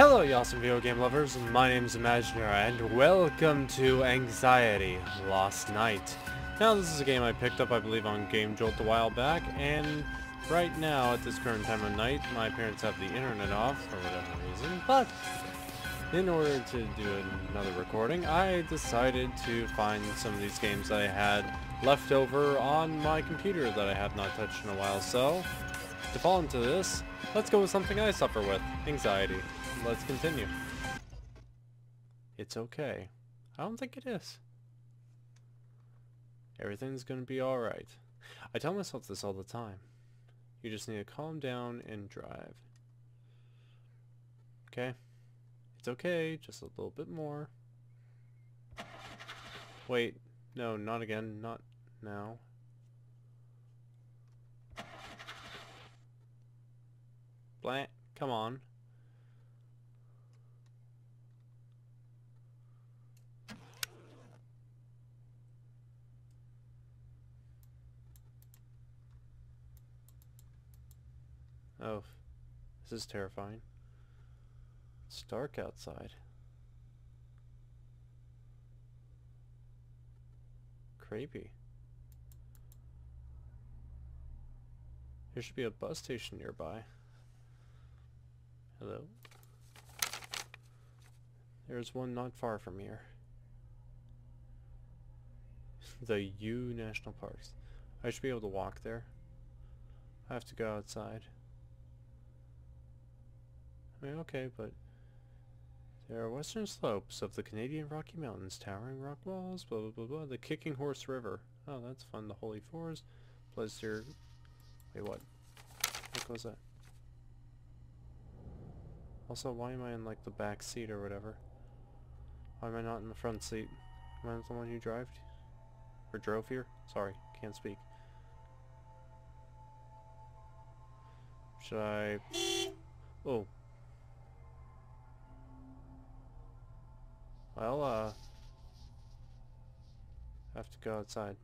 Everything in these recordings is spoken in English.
Hello, y'all, some video game lovers. My name's Imagineer, and welcome to Anxiety: Lost Night. Now, this is a game I picked up, I believe, on Game Jolt a while back, and right now, at this current time of night, my parents have the internet off for whatever reason, but in order to do another recording, I decided to find some of these games that I had left over on my computer that I have not touched in a while, so to fall into this, let's go with something I suffer with, anxiety. Let's continue. It's okay. I don't think it is. Everything's gonna be alright. I tell myself this all the time. You just need to calm down and drive. Okay? It's okay, just a little bit more. Wait, no, not again, not now. Blah, come on. Oh, this is terrifying. It's dark outside. Creepy. There should be a bus station nearby. Hello? There's one not far from here. The U National Parks. I should be able to walk there. I have to go outside. I mean, okay, but there are western slopes of the Canadian Rocky Mountains, towering rock walls, blah blah blah blah, the Kicking Horse River. Oh, that's fun. The Holy Forest, Pleasure. Wait, what? What was that? Also, why am I in like the back seat or whatever? Why am I not in the front seat? Am I not the one who drove here? Sorry, can't speak. Should I? Oh. Well, I have to go outside.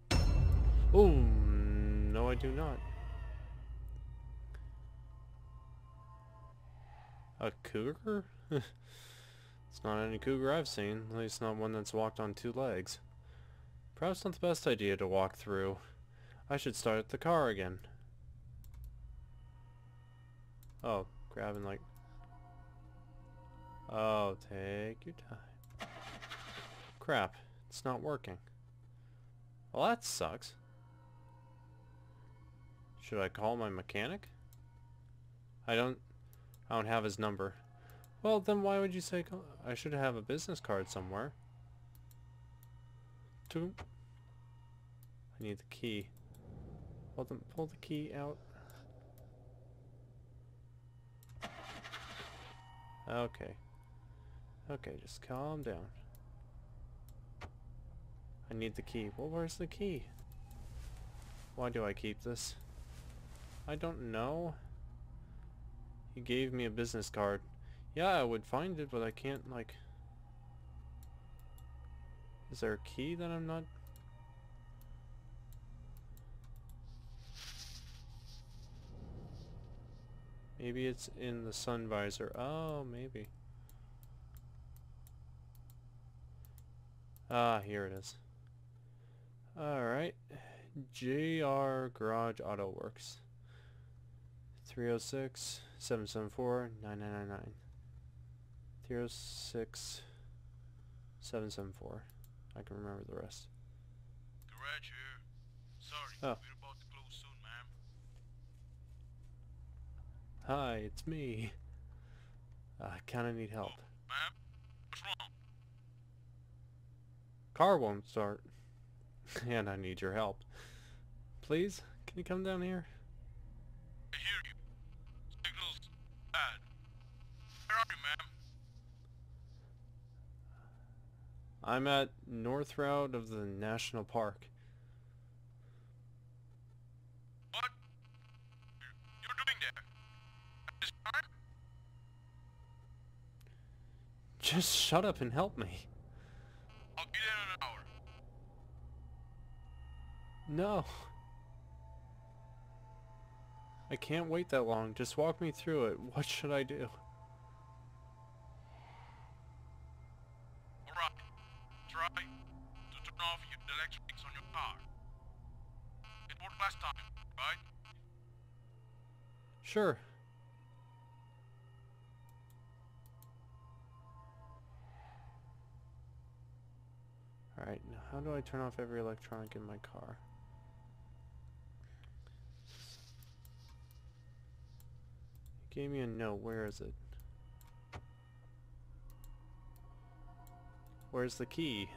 Ooh, no I do not. A cougar? It's not any cougar I've seen, at least not one that's walked on two legs. Perhaps not the best idea to walk through. I should start the car again. Oh, grabbing like... Oh, take your time. Crap, it's not working. Well, that sucks. Should I call my mechanic? I don't have his number. Well, then why would you say call? I should have a business card somewhere. Two. I need the key. Well, then pull the key out. Okay. Okay, just calm down. I need the key. Well, where's the key? Why do I keep this? I don't know. He gave me a business card. Yeah, I would find it, but I can't, like... Is there a key that I'm not... Maybe it's in the sun visor. Oh, maybe. Ah, here it is. Alright, JR Garage Auto Works, 306-774-9999, 306-774, I can remember the rest. Garage here, sorry, oh. We're about to close soon, ma'am. Hi, it's me. I kinda need help. Oh, ma'am, what's wrong? Car won't start. And I need your help. Please, can you come down here? I hear you. Signal's bad. Where are you, ma'am? I'm at North Route of the National Park. What? You're doing there? At this time? Just shut up and help me. I'll be there in an hour. No. I can't wait that long. Just walk me through it. What should I do? turn off your electronics on your car. It worked last time, right? Sure. Alright, now how do I turn off every electronic in my car? You gave me a note, where is it? Where's the key?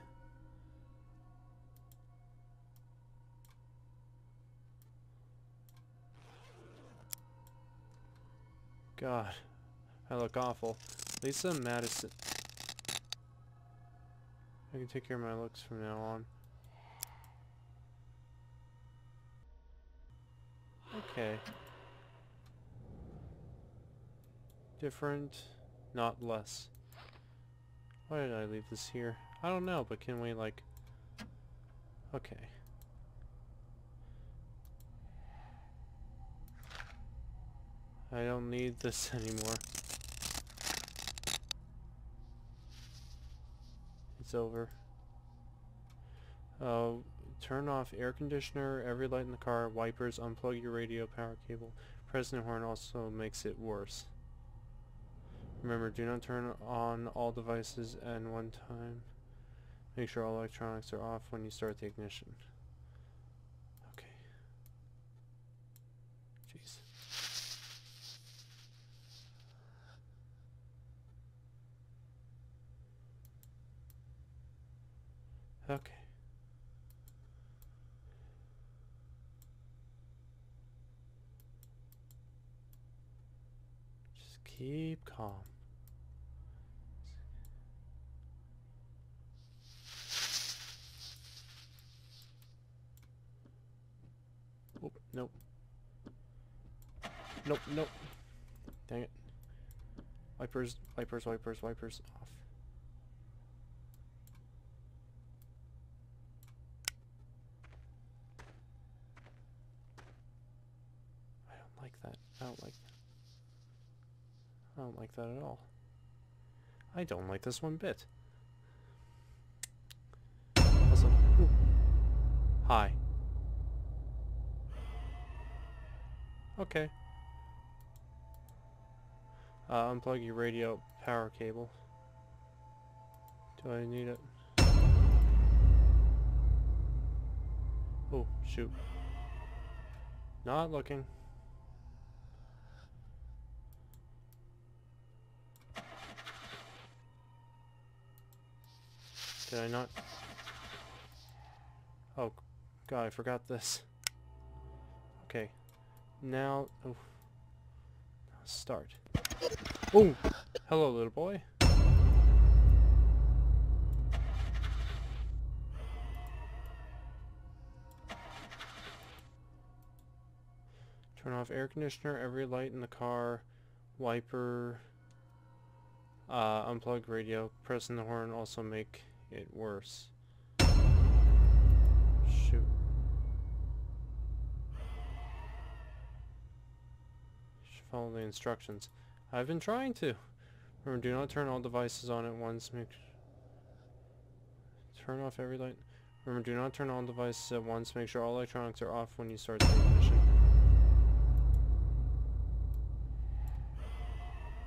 God, I look awful. Lisa Madison. I can take care of my looks from now on. Okay. Different, not less. Why did I leave this here? I don't know, but can we, like... Okay. I don't need this anymore. It's over. Turn off air conditioner, every light in the car, wipers, unplug your radio power cable. President Horn also makes it worse. Remember, do not turn on all devices at one time. Make sure all electronics are off when you start the ignition. Okay. Jeez. Okay. Just keep calm. Oh, nope. Nope, nope. Dang it. Wipers, wipers, wipers, wipers off. I don't like that at all. I don't like this one bit. Also, hi. Okay. Unplug your radio power cable. Do I need it? Oh, shoot. Not looking. Did I not? Oh, God, I forgot this. Okay. Now, oh. Start. Oh! Hello, little boy. Turn off air conditioner, every light in the car, wiper, unplug radio, pressing the horn, also make it worse. Shoot. Should follow the instructions. I've been trying to. Remember, do not turn all devices on at once. Make turn off every light. Remember, do not turn all devices at once. Make sure all electronics are off when you start the ignition.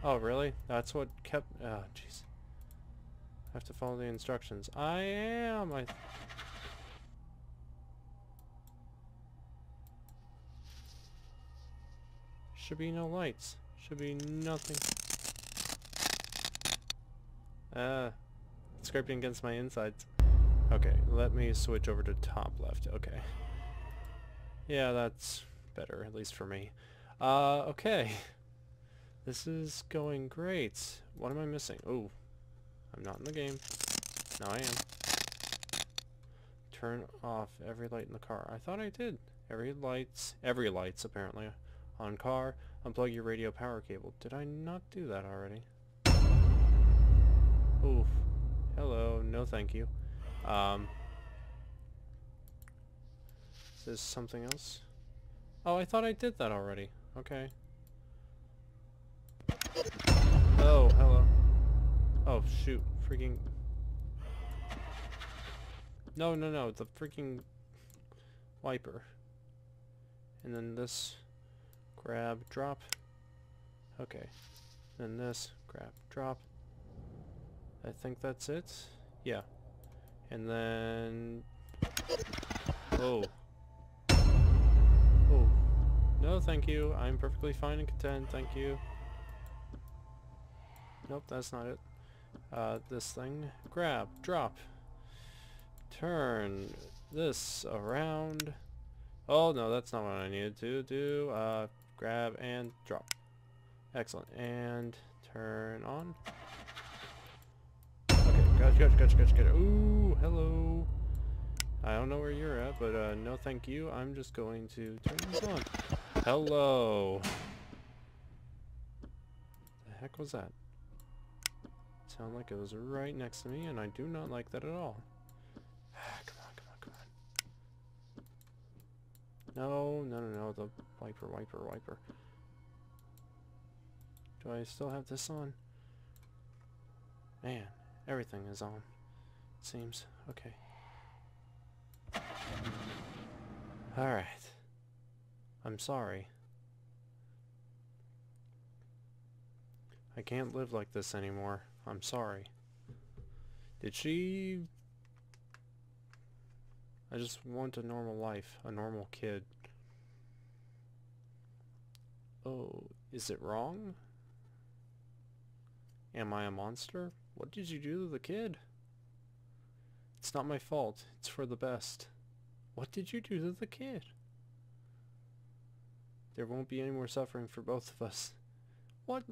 Oh, really? That's what kept... Oh, jeez. I have to follow the instructions. I am! Should be no lights. Should be nothing. Scraping against my insides. Okay, let me switch over to top left. Okay. Yeah, that's better, at least for me. Okay. This is going great. What am I missing? Ooh. I'm not in the game. Now I am. Turn off every light in the car. I thought I did. Every lights apparently on car. Unplug your radio power cable. Did I not do that already? Oof. Hello. No thank you. Is this something else? Oh, I thought I did that already. Okay. Oh, hello. Oh, shoot. Freaking... No, the freaking wiper. And then this, grab, drop. Okay. Then this, grab, drop. I think that's it. Yeah. And then... Whoa. Oh. No, thank you. I'm perfectly fine and content. Thank you. Nope, that's not it. This thing. Grab, drop. Turn this around. Oh, no, that's not what I needed to do. Grab and drop. Excellent. And turn on. Okay, gotcha. Ooh, hello. I don't know where you're at, but no thank you. I'm just going to turn this on. Hello. The heck was that? Sound like it was right next to me, and I do not like that at all. Come on. No, the wiper. Do I still have this on? Man, everything is on, it seems. Okay. Alright. I'm sorry. I can't live like this anymore. I'm sorry. Did she... I just want a normal life. A normal kid. Oh, is it wrong? Am I a monster? What did you do to the kid? It's not my fault. It's for the best. What did you do to the kid? There won't be any more suffering for both of us. What'd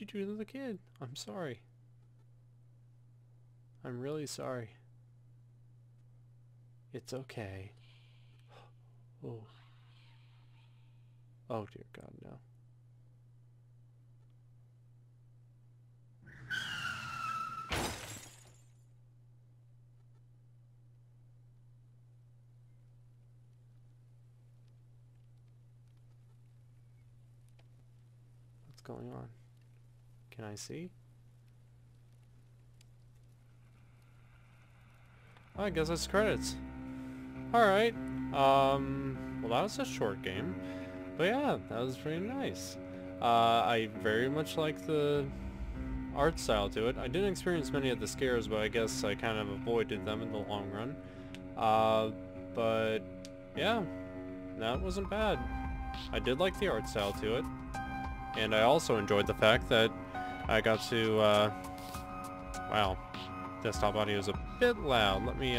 you do to the kid? I'm sorry. I'm really sorry. It's okay. Oh. Oh dear God, no. Going on? Can I see? I guess that's credits. Alright. Well, that was a short game. But yeah, that was pretty nice. I very much like the art style to it. I didn't experience many of the scares, but I guess I kind of avoided them in the long run. But yeah, that wasn't bad. I did like the art style to it. And I also enjoyed the fact that I got to, wow, desktop audio is a bit loud. Let me,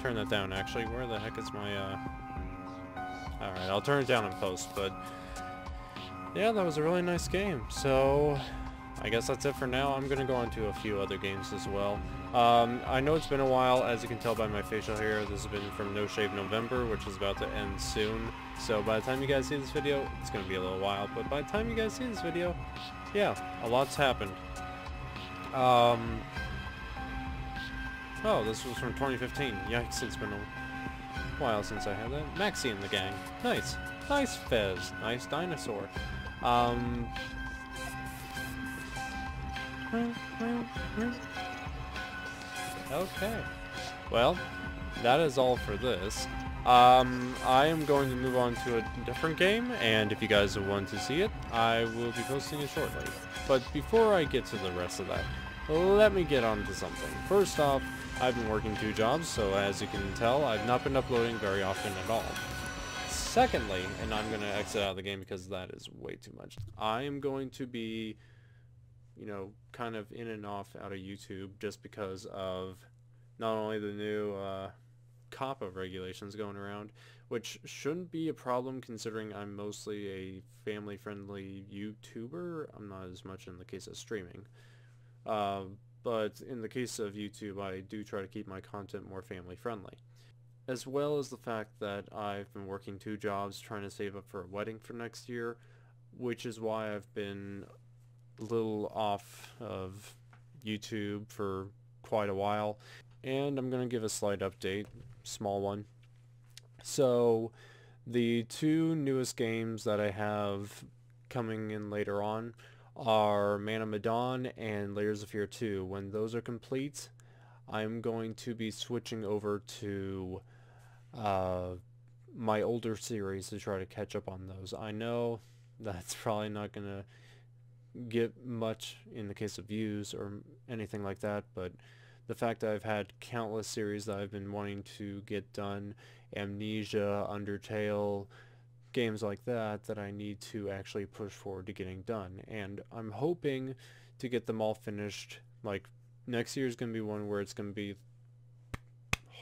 turn that down, actually. Where the heck is my, alright, I'll turn it down in post, but, yeah, that was a really nice game. So, I guess that's it for now. I'm gonna go on to a few other games as well. I know it's been a while, as you can tell by my facial hair. This has been from No Shave November, which is about to end soon. So by the time you guys see this video, it's going to be a little while, but by the time you guys see this video, yeah, a lot's happened. Oh, this was from 2015. Yikes, it's been a while since I had that. Maxie and the Gang. Nice. Nice Fez. Nice dinosaur. Okay. Well, that is all for this. I am going to move on to a different game, and if you guys want to see it, I will be posting it shortly. But before I get to the rest of that, let me get on to something. First off, I've been working 2 jobs, so as you can tell, I've not been uploading very often at all. Secondly, and I'm going to exit out of the game because that is way too much, I am going to be, you know, kind of in and off out of YouTube just because of not only the new, COPPA regulations going around, which shouldn't be a problem considering I'm mostly a family-friendly YouTuber. I'm not as much in the case of streaming, but in the case of YouTube, I do try to keep my content more family-friendly, as well as the fact that I've been working 2 jobs trying to save up for a wedding for next year, which is why I've been a little off of YouTube for quite a while. And I'm going to give a slight update, small one. So the 2 newest games that I have coming in later on are Man of Medan and Layers of Fear 2. When those are complete, I'm going to be switching over to my older series to try to catch up on those. I know that's probably not going to get much in the case of views or anything like that, but the fact that I've had countless series that I've been wanting to get done, Amnesia, Undertale, games like that, that I need to actually push forward to getting done. And I'm hoping to get them all finished. Like, next year is going to be one where it's going to be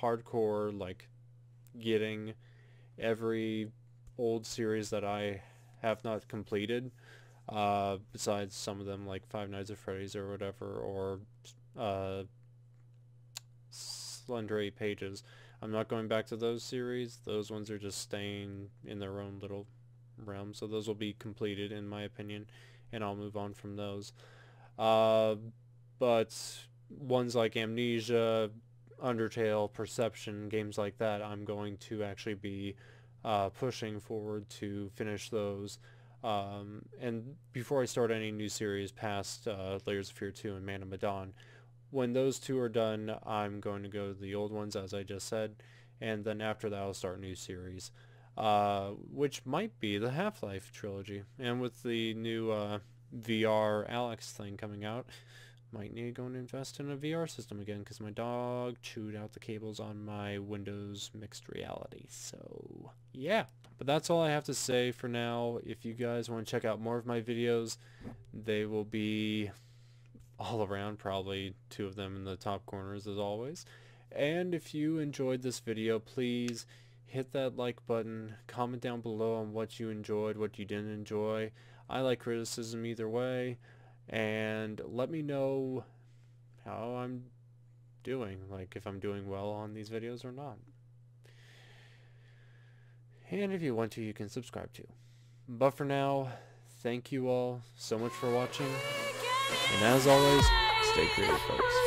hardcore, like getting every old series that I have not completed, besides some of them like Five Nights at Freddy's or whatever, or Slender 8 Pages. I'm not going back to those series. Those ones are just staying in their own little realm, so those will be completed in my opinion, and I'll move on from those. But ones like Amnesia, Undertale, Perception, games like that, I'm going to actually be pushing forward to finish those. And before I start any new series past Layers of Fear 2 and Man of Medan, when those two are done, I'm going to go to the old ones, as I just said, and then after that I'll start a new series, which might be the Half-Life trilogy. And with the new VR Alex thing coming out, might need to go and invest in a VR system again, because my dog chewed out the cables on my Windows Mixed Reality. So yeah, but that's all I have to say for now. If you guys want to check out more of my videos, they will be all around, probably two of them in the top corners as always. And if you enjoyed this video, please hit that like button, comment down below on what you enjoyed, what you didn't enjoy. I like criticism either way, and let me know how I'm doing, like if I'm doing well on these videos or not. And if you want to, you can subscribe too. But for now, thank you all so much for watching. And as always, stay creative, folks.